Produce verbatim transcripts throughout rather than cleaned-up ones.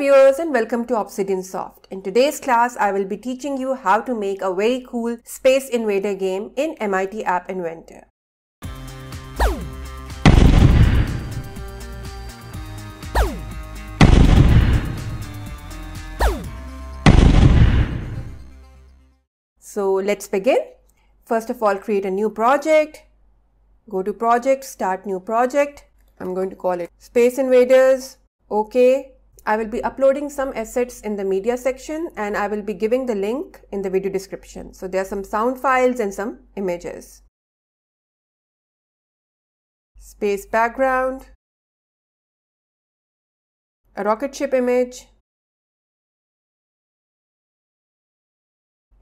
Hello viewers and welcome to Obsidian Soft. In today's class, I will be teaching you how to make a very cool Space Invader game in M I T App Inventor. So let's begin. First of all, create a new project. Go to project, start new project. I'm going to call it Space Invaders. Okay. I will be uploading some assets in the media section and I will be giving the link in the video description. So there are some sound files and some images. Space background, a rocket ship image,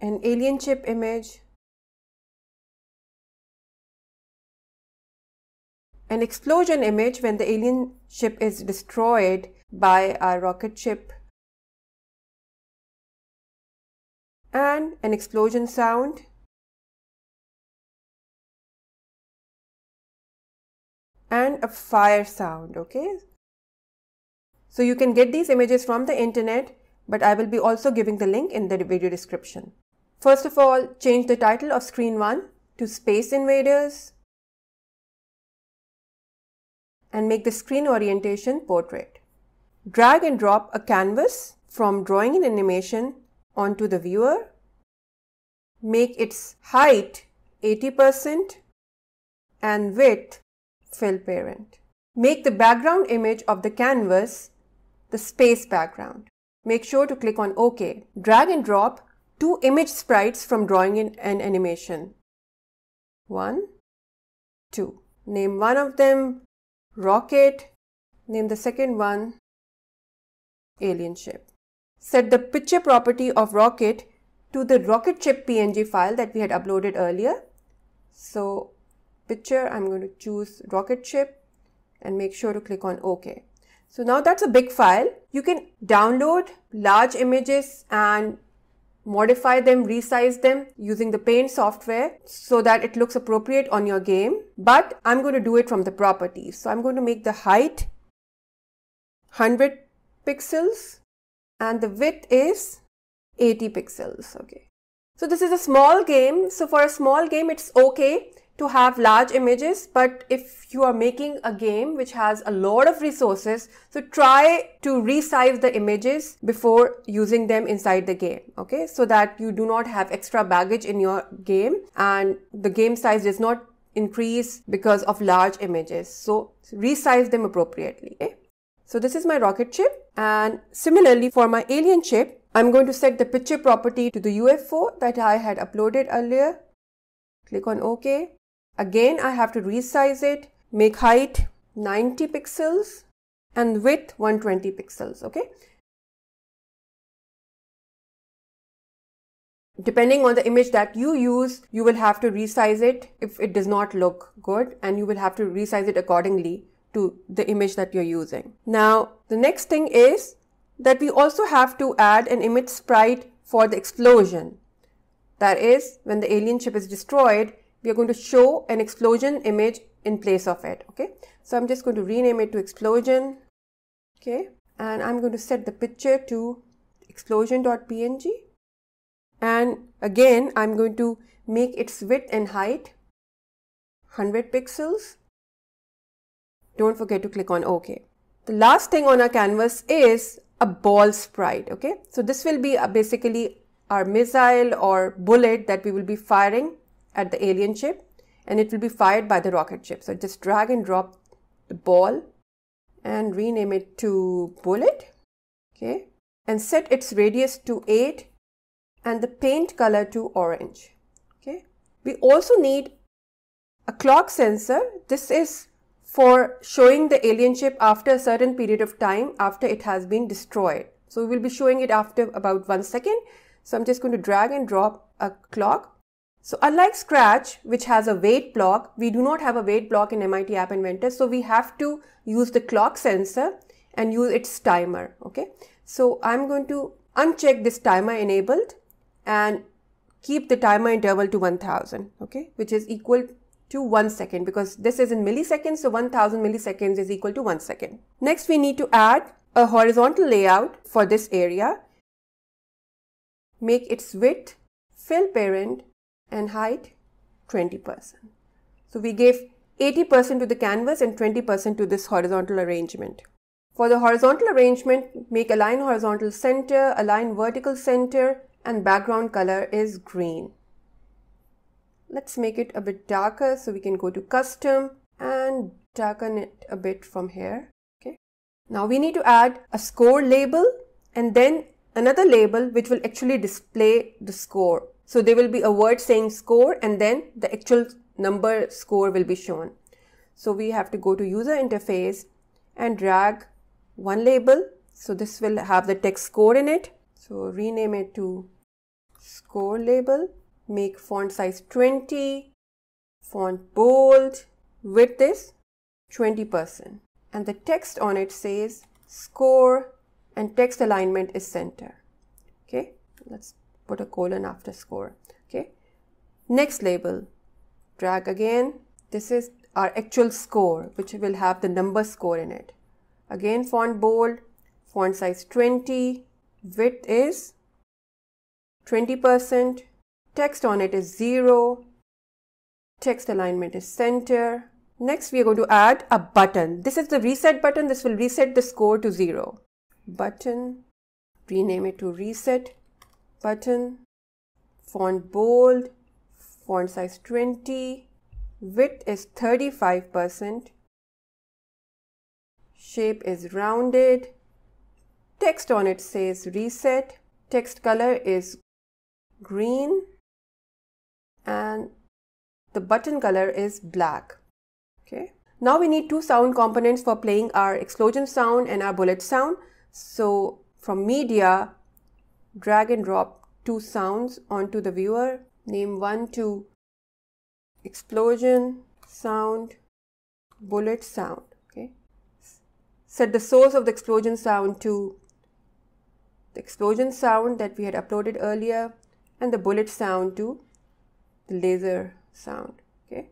an alien ship image, an explosion image when the alien ship is destroyed by our rocket ship, and an explosion sound, and a fire sound. Okay, so you can get these images from the internet, but I will be also giving the link in the video description. First of all, change the title of screen one to Space Invaders and make the screen orientation portrait. Drag and drop a canvas from drawing and animation onto the viewer. Make its height eighty percent and width fill parent. Make the background image of the canvas the space background. Make sure to click on OK. Drag and drop two image sprites from drawing and animation. One, two. Name one of them Rocket. Name the second one Alien ship. Set the picture property of rocket to the rocket ship P N G file that we had uploaded earlier. So picture, I'm going to choose rocket ship and make sure to click on OK. So now that's a big file. You can download large images and modify them, resize them using the Paint software so that it looks appropriate on your game. But I'm going to do it from the properties. So I'm going to make the height one hundred pixels and the width is eighty pixels. Okay, so this is a small game, so for a small game it's okay to have large images, but if you are making a game which has a lot of resources, so try to resize the images before using them inside the game, okay, so that you do not have extra baggage in your game and the game size does not increase because of large images. So resize them appropriately, okay? So this is my rocket ship, and similarly for my alien ship, I'm going to set the picture property to the U F O that I had uploaded earlier. Click on OK. Again, I have to resize it, make height ninety pixels and width one hundred twenty pixels, okay? Depending on the image that you use, you will have to resize it if it does not look good, and you will have to resize it accordingly to the image that you're using. Now, the next thing is that we also have to add an image sprite for the explosion. That is, when the alien ship is destroyed, we are going to show an explosion image in place of it, okay? So I'm just going to rename it to explosion, okay? And I'm going to set the picture to explosion dot P N G. And again, I'm going to make its width and height one hundred pixels. Don't forget to click on OK. The last thing on our canvas is a ball sprite, okay? So this will be basically our missile or bullet that we will be firing at the alien ship, and it will be fired by the rocket ship. So just drag and drop the ball and rename it to bullet, okay, and set its radius to eight and the paint color to orange, okay. We also need a clock sensor. This is for showing the alien ship after a certain period of time after it has been destroyed. So we will be showing it after about one second. So I'm just going to drag and drop a clock. So unlike Scratch, which has a wait block, we do not have a wait block in M I T App Inventor. So we have to use the clock sensor and use its timer. Okay. So I'm going to uncheck this timer enabled and keep the timer interval to one thousand, okay, which is equal to one second because this is in milliseconds. So one thousand milliseconds is equal to one second. Next, we need to add a horizontal layout for this area, make its width, fill parent, and height twenty percent. So we gave eighty percent to the canvas and twenty percent to this horizontal arrangement. For the horizontal arrangement, make align horizontal center, align vertical center, and background color is green. Let's make it a bit darker, so we can go to custom and darken it a bit from here. Okay. Now we need to add a score label and then another label which will actually display the score. So there will be a word saying score and then the actual number score will be shown. So we have to go to user interface and drag one label. So this will have the text score in it. So rename it to score label. Make font size twenty, font bold, width is twenty percent. And the text on it says score and text alignment is center. Okay, let's put a colon after score. Okay, next label, drag again. This is our actual score, which will have the number score in it. Again, font bold, font size twenty, width is twenty percent. Text on it is zero, text alignment is center. Next, we are going to add a button. This is the reset button. This will reset the score to zero. Button, rename it to reset button, font bold, font size twenty, width is thirty-five percent, shape is rounded, text on it says reset, text color is green, and the button color is black. Okay. Now we need two sound components for playing our explosion sound and our bullet sound. So from media, drag and drop two sounds onto the viewer. Name one to explosion sound, bullet sound. Okay. Set the source of the explosion sound to the explosion sound that we had uploaded earlier, and the bullet sound to the laser sound. Okay,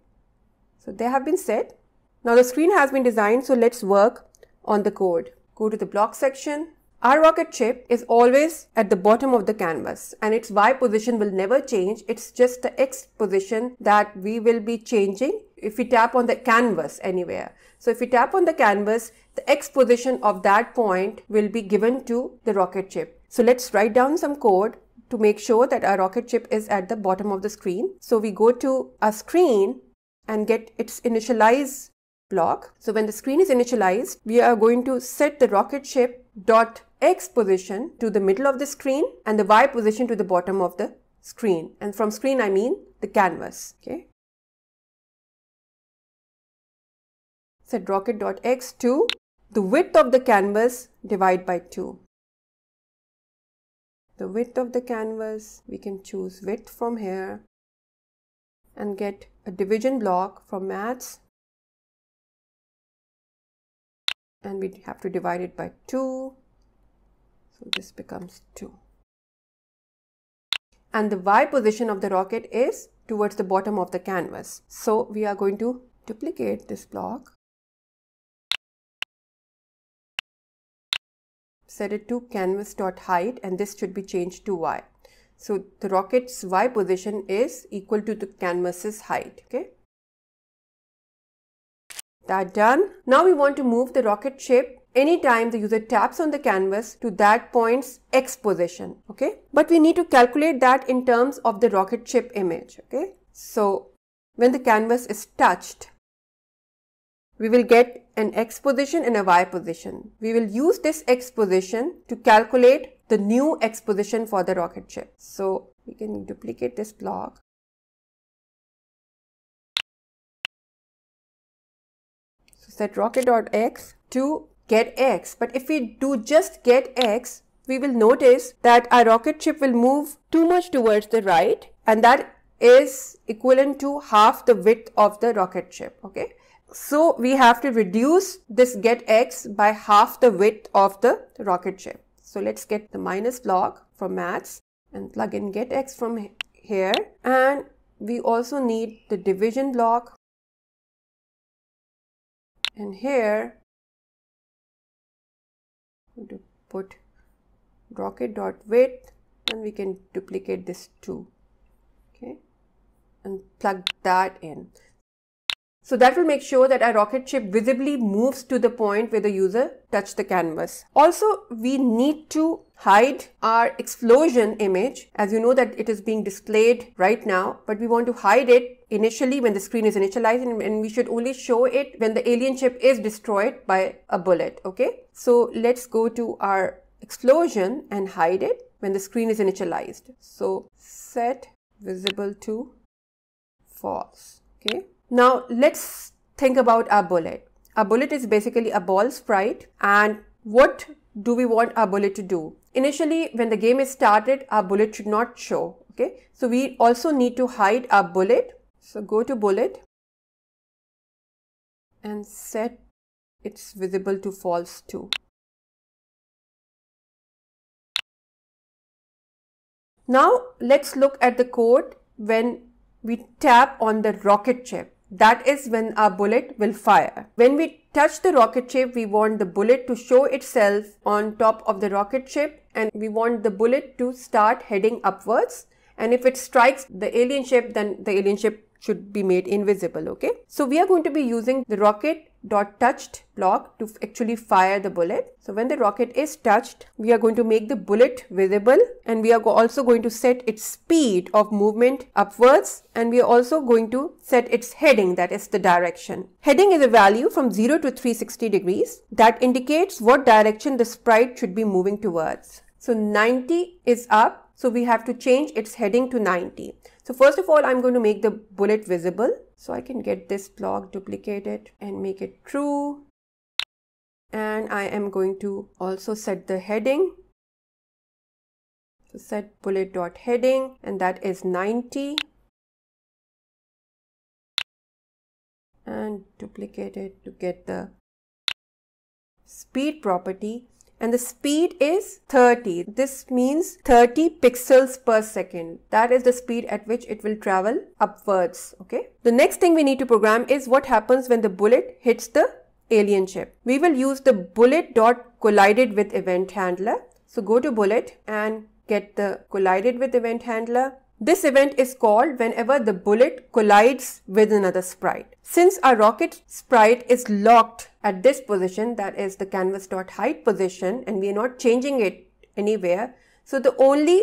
so they have been set. Now the screen has been designed, so let's work on the code. Go to the block section. Our rocket ship is always at the bottom of the canvas and its Y position will never change. It's just the X position that we will be changing if we tap on the canvas anywhere. So if we tap on the canvas, the X position of that point will be given to the rocket ship. So let's write down some code to make sure that our rocket ship is at the bottom of the screen. So we go to our screen and get its initialize block. So when the screen is initialized, we are going to set the rocket ship dot X position to the middle of the screen and the Y position to the bottom of the screen. And from screen, I mean the canvas. Okay. Set rocket dot X to the width of the canvas divide by two. The width of the canvas, we can choose width from here and get a division block from maths, and we have to divide it by two, so this becomes two. And the Y position of the rocket is towards the bottom of the canvas, so we are going to duplicate this block, set it to canvas.height, and this should be changed to Y. So the rocket's Y position is equal to the canvas's height. Okay. That done. Now we want to move the rocket ship anytime the user taps on the canvas to that point's X position. Okay. But we need to calculate that in terms of the rocket ship image. Okay. So when the canvas is touched, we will get an X position and a Y position. We will use this X position to calculate the new X position for the rocket ship. So we can duplicate this block. So set rocket.x to get X. But if we do just get X, we will notice that our rocket ship will move too much towards the right, and that is equivalent to half the width of the rocket ship. Okay. So we have to reduce this get X by half the width of the rocket ship. So let's get the minus block from maths and plug in get X from here. And we also need the division block. And here put rocket.width, and we can duplicate this too, okay, and plug that in. So that will make sure that our rocket ship visibly moves to the point where the user touched the canvas. Also, we need to hide our explosion image, as you know that it is being displayed right now, but we want to hide it initially when the screen is initialized, and we should only show it when the alien ship is destroyed by a bullet, okay? So let's go to our explosion and hide it when the screen is initialized. So set visible to false, okay? Now let's think about our bullet. Our bullet is basically a ball sprite, and what do we want our bullet to do? Initially, when the game is started, our bullet should not show, okay? So we also need to hide our bullet. So go to bullet and set it's visible to false too. Now let's look at the code when we tap on the rocket ship. That is when our bullet will fire. When we touch the rocket ship, we want the bullet to show itself on top of the rocket ship, and we want the bullet to start heading upwards. And if it strikes the alien ship, then the alien ship should be made invisible, okay? So we are going to be using the rocket.touched block to actually fire the bullet. So when the rocket is touched, we are going to make the bullet visible, and we are also going to set its speed of movement upwards, and we are also going to set its heading, that is the direction. Heading is a value from zero to three hundred sixty degrees that indicates what direction the sprite should be moving towards. So ninety is up, so we have to change its heading to ninety. So first of all, I'm going to make the bullet visible. So I can get this block, duplicate it and make it true. And I am going to also set the heading. So set bullet.heading, and that is ninety. And duplicate it to get the speed property. And the speed is thirty. This means thirty pixels per second. That is the speed at which it will travel upwards, okay? The next thing we need to program is what happens when the bullet hits the alien ship. We will use the bullet.collidedWithEvent handler. So go to bullet and get the collidedWithEvent handler. This event is called whenever the bullet collides with another sprite. Since our rocket sprite is locked at this position, that is the canvas.height position, and we are not changing it anywhere, so the only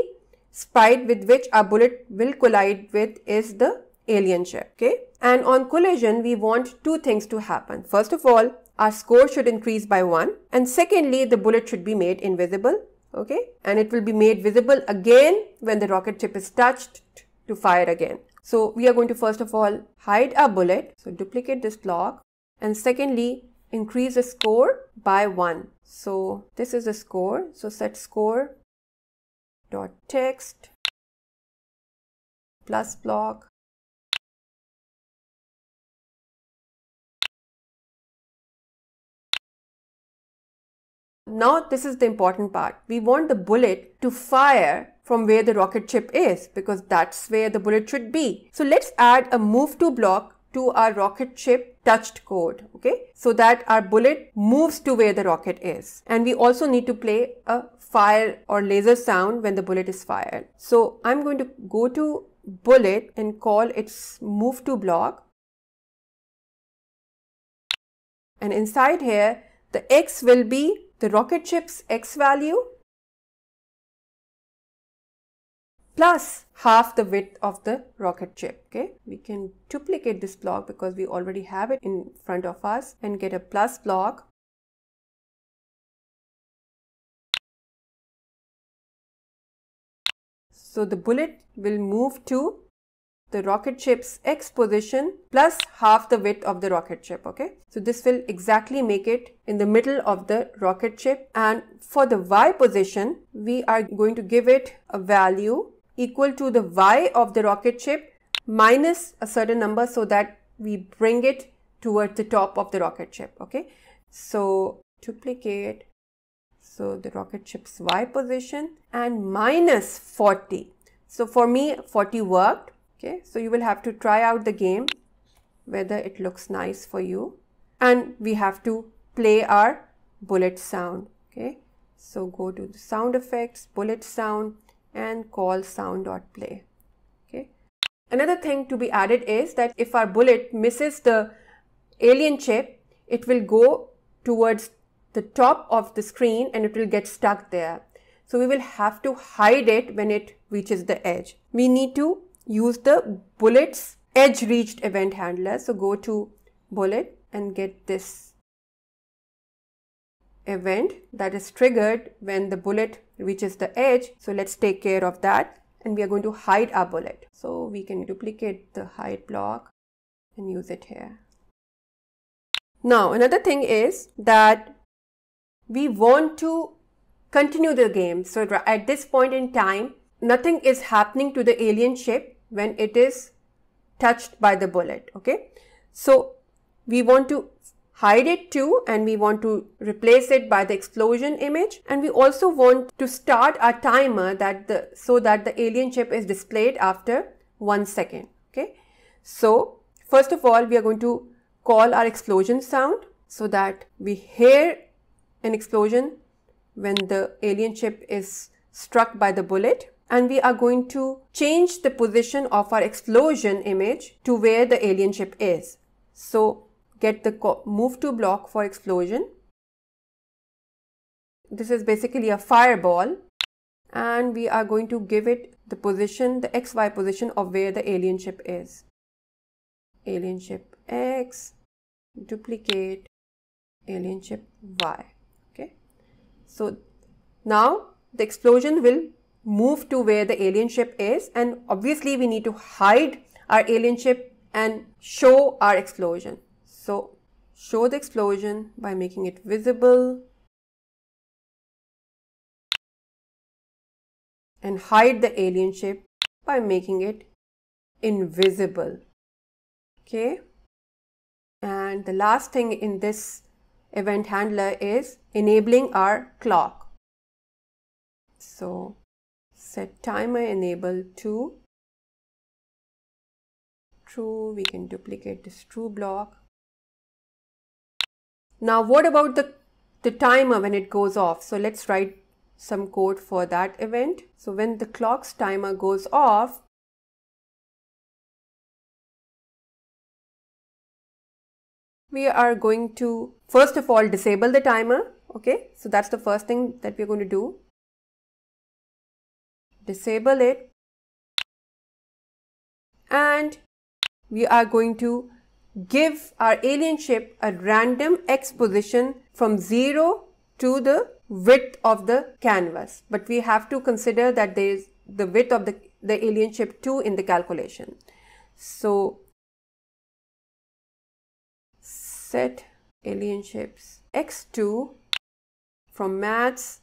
sprite with which our bullet will collide with is the alien ship, okay? And on collision, we want two things to happen. First of all, our score should increase by one, and secondly, the bullet should be made invisible. Okay, and it will be made visible again when the rocket ship is touched to fire again. So we are going to first of all hide our bullet. So duplicate this block, and secondly, increase the score by one. So this is the score. So set score dot text plus block. Now this is the important part. We want the bullet to fire from where the rocket ship is, because that's where the bullet should be. So let's add a move to block to our rocket ship touched code, okay? So that our bullet moves to where the rocket is. And we also need to play a fire or laser sound when the bullet is fired. So I'm going to go to bullet and call its move to block. And inside here, the X will be the rocket ship's X value plus half the width of the rocket ship, okay? We can duplicate this block because we already have it in front of us, and get a plus block. So the bullet will move to the rocket ship's X position plus half the width of the rocket ship, okay? So this will exactly make it in the middle of the rocket ship. And for the Y position, we are going to give it a value equal to the Y of the rocket ship minus a certain number, so that we bring it towards the top of the rocket ship, okay? So duplicate, so the rocket ship's Y position, and minus forty. So for me, forty worked. Okay, so you will have to try out the game, whether it looks nice for you. And we have to play our bullet sound. Okay, So go to the sound effects, bullet sound, and call sound.play. Okay. Another thing to be added is that if our bullet misses the alien shape, it will go towards the top of the screen and it will get stuck there. So we will have to hide it when it reaches the edge. We need to use the bullet's edge reached event handler. So go to bullet and get this event that is triggered when the bullet reaches the edge. So let's take care of that, and we are going to hide our bullet. So we can duplicate the hide block and use it here. Now another thing is that we want to continue the game. So at this point in time, nothing is happening to the alien ship when it is touched by the bullet. Okay, so we want to hide it too, and we want to replace it by the explosion image, and we also want to start our timer that the so that the alien ship is displayed after one second. Okay, so first of all, we are going to call our explosion sound so that we hear an explosion when the alien ship is struck by the bullet, and we are going to change the position of our explosion image to where the alien ship is. So get the move to block for explosion. This is basically a fireball, and we are going to give it the position, the X Y position of where the alien ship is. Alien ship X, duplicate alien ship Y. Okay, so now the explosion will move to where the alien ship is, and obviously we need to hide our alien ship and show our explosion. So show the explosion by making it visible and hide the alien ship by making it invisible. Okay, and the last thing in this event handler is enabling our clock. So set timer enable to true. We can duplicate this true block. Now what about the, the timer when it goes off? So let's write some code for that event. So when the clock's timer goes off, we are going to first of all disable the timer. Okay, so that's the first thing that we're going to do. Disable it, and we are going to give our alien ship a random X position from zero to the width of the canvas, but we have to consider that there is the width of the, the alien ship too in the calculation. So set alien ships X two from maths,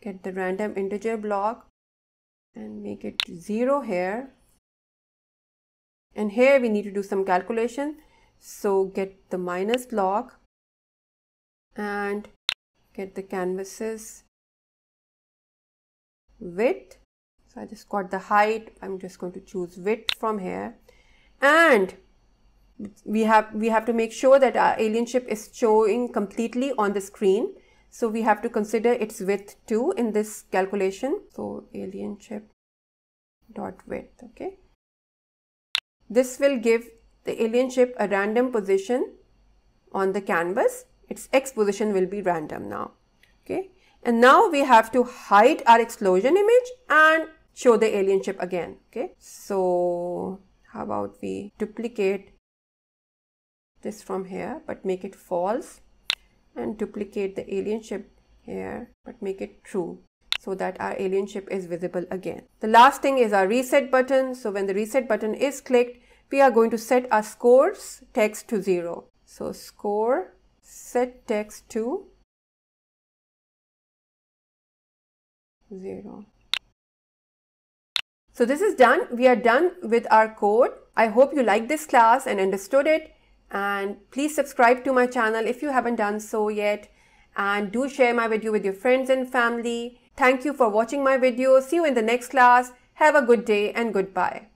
get the random integer block and make it zero here, and here we need to do some calculation. So get the minus block and get the canvas's width. So I just got the height, I'm just going to choose width from here, and we have we have to make sure that our alien ship is showing completely on the screen, so we have to consider its width too in this calculation. So alien ship dot width. Okay, this will give the alien ship a random position on the canvas. Its X position will be random now. Okay, and now we have to hide our explosion image and show the alien ship again. Okay, so how about we duplicate this from here but make it false, and duplicate the alien ship here but make it true, so that our alien ship is visible again. The last thing is our reset button. So when the reset button is clicked, we are going to set our score's text to zero. So score set text to zero. So this is done. We are done with our code. I hope you liked this class and understood it. And please subscribe to my channel if you haven't done so yet, and do share my video with your friends and family. Thank you for watching my video. See you in the next class. Have a good day and goodbye.